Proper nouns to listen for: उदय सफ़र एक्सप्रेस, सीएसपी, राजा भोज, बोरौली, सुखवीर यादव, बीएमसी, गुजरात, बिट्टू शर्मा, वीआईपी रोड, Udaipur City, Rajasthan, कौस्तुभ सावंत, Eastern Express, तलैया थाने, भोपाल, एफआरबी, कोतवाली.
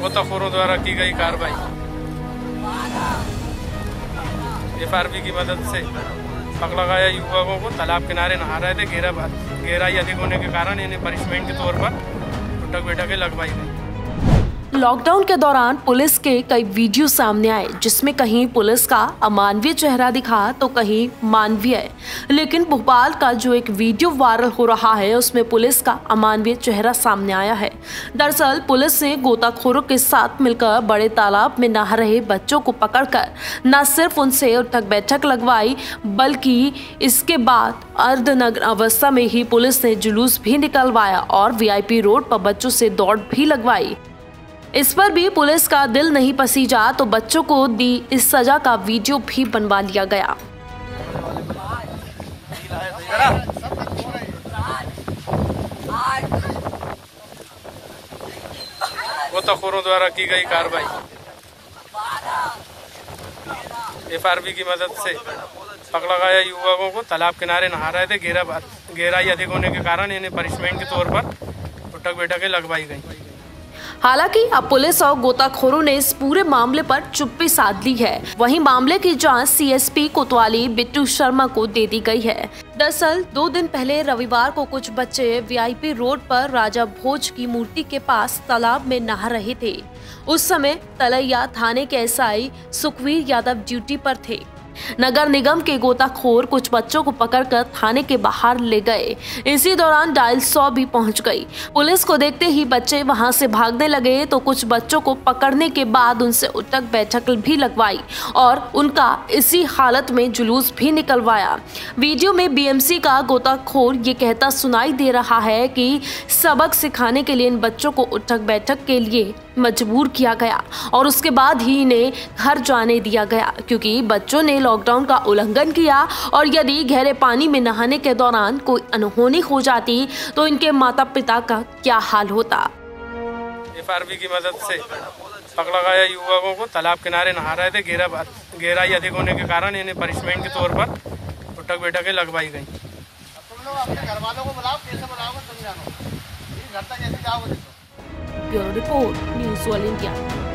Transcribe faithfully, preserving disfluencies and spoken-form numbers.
गोताखोरों द्वारा की गई कार्रवाई। एफआरबी की मदद से पकड़ा गया युवकों को तालाब किनारे नहा रहे थे। घेरा गहराई अधिक होने के कारण इन्हें पनिशमेंट के तौर पर टुटक बैठकें लगवाई गई। लॉकडाउन के दौरान पुलिस के कई वीडियो सामने आए, जिसमें कहीं पुलिस का अमानवीय चेहरा दिखा तो कहीं मानवीय है। लेकिन भोपाल का जो एक वीडियो वायरल हो रहा है, उसमें पुलिस का अमानवीय चेहरा सामने आया है। दरअसल पुलिस ने गोताखोरों के साथ मिलकर बड़े तालाब में नहा रहे बच्चों को पकड़कर न सिर्फ उनसे उठक बैठक लगवाई, बल्कि इसके बाद अर्धनग्न अवस्था में ही पुलिस ने जुलूस भी निकलवाया और वीआईपी रोड पर बच्चों से दौड़ भी लगवाई। इस पर भी पुलिस का दिल नहीं पसीजा तो बच्चों को दी इस सजा का वीडियो भी बनवा लिया गया। गोताखोरों द्वारा की गई कार्रवाई। एफआरबी की मदद से पकड़ा गया युवकों को तालाब किनारे नहा रहे थे। घेरा गहराई अधिक होने के कारण इन्हें पनिशमेंट के तौर पर उठक बैठकें लगवाई गई। हालांकि अब पुलिस और गोताखोरों ने इस पूरे मामले पर चुप्पी साध ली है। वहीं मामले की जांच सीएसपी कोतवाली बिट्टू शर्मा को दे दी गई है। दरअसल दो दिन पहले रविवार को कुछ बच्चे वीआईपी रोड पर राजा भोज की मूर्ति के पास तालाब में नहा रहे थे। उस समय तलैया थाने के एसआई सुखवीर यादव ड्यूटी पर थे। नगर निगम के गोताखोर कुछ बच्चों को पकड़कर थाने के बाहर ले गए। इसी दौरान डायल सौ भी पहुंच गई। पुलिस को देखते ही बच्चे वहां से भागने लगे तो कुछ बच्चों को पकड़ने के बाद उनसे उठक बैठक भी लगवाई और उनका इसी हालत में जुलूस भी निकलवाया। वीडियो में बीएमसी का गोताखोर ये कहता सुनाई दे रहा है कि सबक सिखाने के लिए इन बच्चों को उठक बैठक के लिए मजबूर किया गया और उसके बाद ही इन्हें घर जाने दिया गया, क्योंकि बच्चों ने लॉकडाउन का उल्लंघन किया और यदि गहरे पानी में नहाने के दौरान कोई अनहोनी हो जाती तो इनके माता पिता का क्या हाल होता। एफआरबी की मदद से पकड़ा गया युवकों को तालाब किनारे नहा रहे थे। घेरा गहराई अधिक होने के कारण इन्हें पनिशमेंट के तौर पर उठक बैठकें लगवाई गयी। Bureau report news all India.